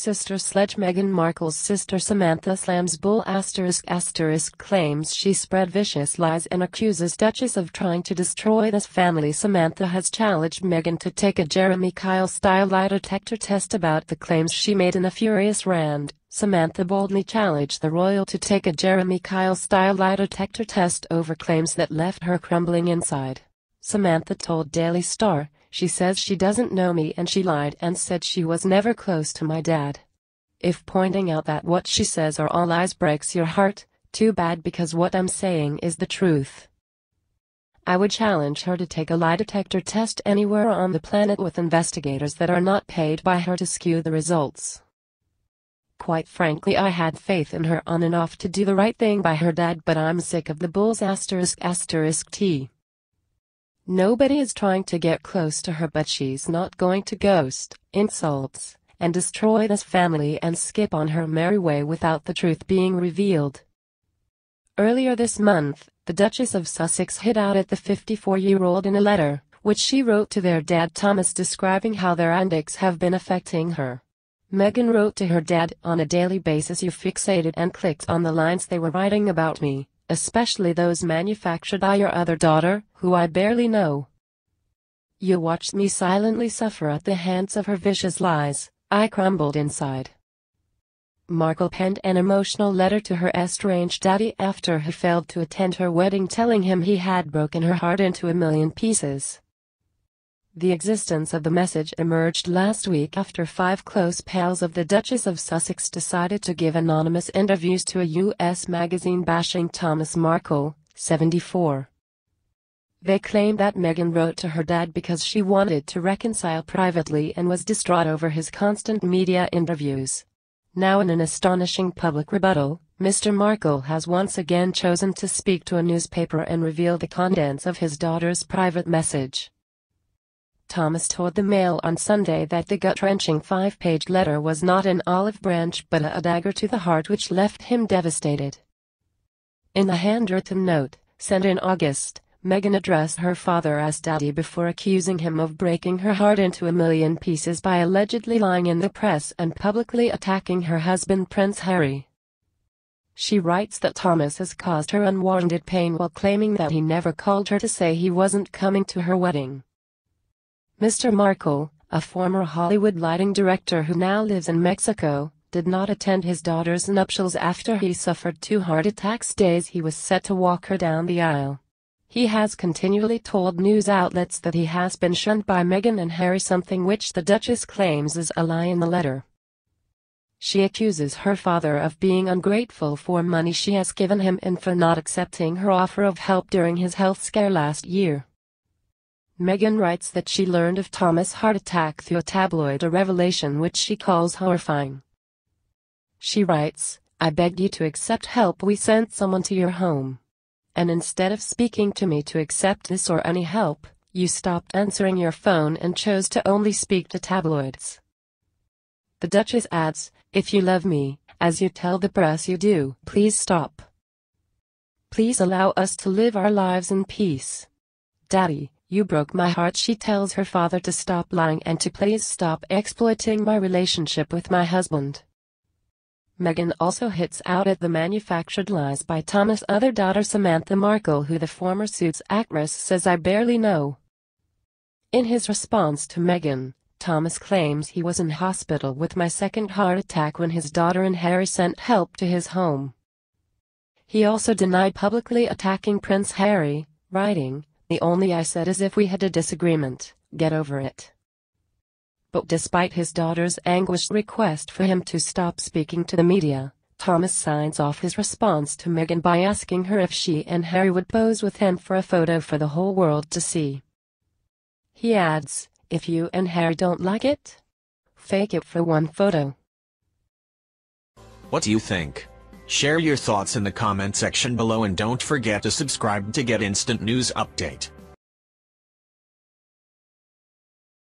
Sister Sledge. Meghan Markle's sister Samantha slams bull ****, claims she spread vicious lies and accuses Duchess of trying to destroy this family. Samantha has challenged Meghan to take a Jeremy Kyle style lie detector test about the claims she made in a furious rant. Samantha boldly challenged the royal to take a Jeremy Kyle style lie detector test over claims that left her crumbling inside. Samantha told Daily Star, "She says she doesn't know me and she lied and said she was never close to my dad. If pointing out that what she says are all lies breaks your heart, too bad, because what I'm saying is the truth." I would challenge her to take a lie detector test anywhere on the planet with investigators that are not paid by her to skew the results. Quite frankly, I had faith in her on and off to do the right thing by her dad, but I'm sick of the bulls ****. Nobody is trying to get close to her, but she's not going to ghost, insults, and destroy this family and skip on her merry way without the truth being revealed. Earlier this month, the Duchess of Sussex hit out at the 54-year-old in a letter, which she wrote to their dad Thomas, describing how their antics have been affecting her. Meghan wrote to her dad, "On a daily basis you fixated and clicked on the lines they were writing about me, especially those manufactured by your other daughter, who I barely know. You watched me silently suffer at the hands of her vicious lies. I crumbled inside." Markle penned an emotional letter to her estranged daddy after he failed to attend her wedding, telling him he had broken her heart into a million pieces. The existence of the message emerged last week after 5 close pals of the Duchess of Sussex decided to give anonymous interviews to a U.S. magazine bashing Thomas Markle, 74. They claimed that Meghan wrote to her dad because she wanted to reconcile privately and was distraught over his constant media interviews. Now, in an astonishing public rebuttal, Mr. Markle has once again chosen to speak to a newspaper and reveal the contents of his daughter's private message. Thomas told the Mail on Sunday that the gut-wrenching 5-page letter was not an olive branch but a dagger to the heart, which left him devastated. In a handwritten note, sent in August, Meghan addressed her father as Daddy before accusing him of breaking her heart into a million pieces by allegedly lying in the press and publicly attacking her husband Prince Harry. She writes that Thomas has caused her unwarranted pain while claiming that he never called her to say he wasn't coming to her wedding. Mr. Markle, a former Hollywood lighting director who now lives in Mexico, did not attend his daughter's nuptials after he suffered 2 heart attacks days he was set to walk her down the aisle. He has continually told news outlets that he has been shunned by Meghan and Harry, something which the Duchess claims is a lie in the letter. She accuses her father of being ungrateful for money she has given him and for not accepting her offer of help during his health scare last year. Meghan writes that she learned of Thomas' heart attack through a tabloid, a revelation which she calls horrifying. She writes, "I begged you to accept help. We sent someone to your home. And instead of speaking to me to accept this or any help, you stopped answering your phone and chose to only speak to tabloids." The Duchess adds, "If you love me, as you tell the press you do, please stop. Please allow us to live our lives in peace. Daddy, you broke my heart." She tells her father to stop lying and to please stop exploiting my relationship with my husband. Meghan also hits out at the manufactured lies by Thomas' other daughter Samantha Markle, who the former Suits actress says I barely know. In his response to Meghan, Thomas claims he was in hospital with my second heart attack when his daughter and Harry sent help to his home. He also denied publicly attacking Prince Harry, writing, "The only I said is if we had a disagreement, get over it." But despite his daughter's anguished request for him to stop speaking to the media, Thomas signs off his response to Meghan by asking her if she and Harry would pose with him for a photo for the whole world to see. He adds, "If you and Harry don't like it, fake it for one photo." What do you think? Share your thoughts in the comment section below and don't forget to subscribe to get instant news update.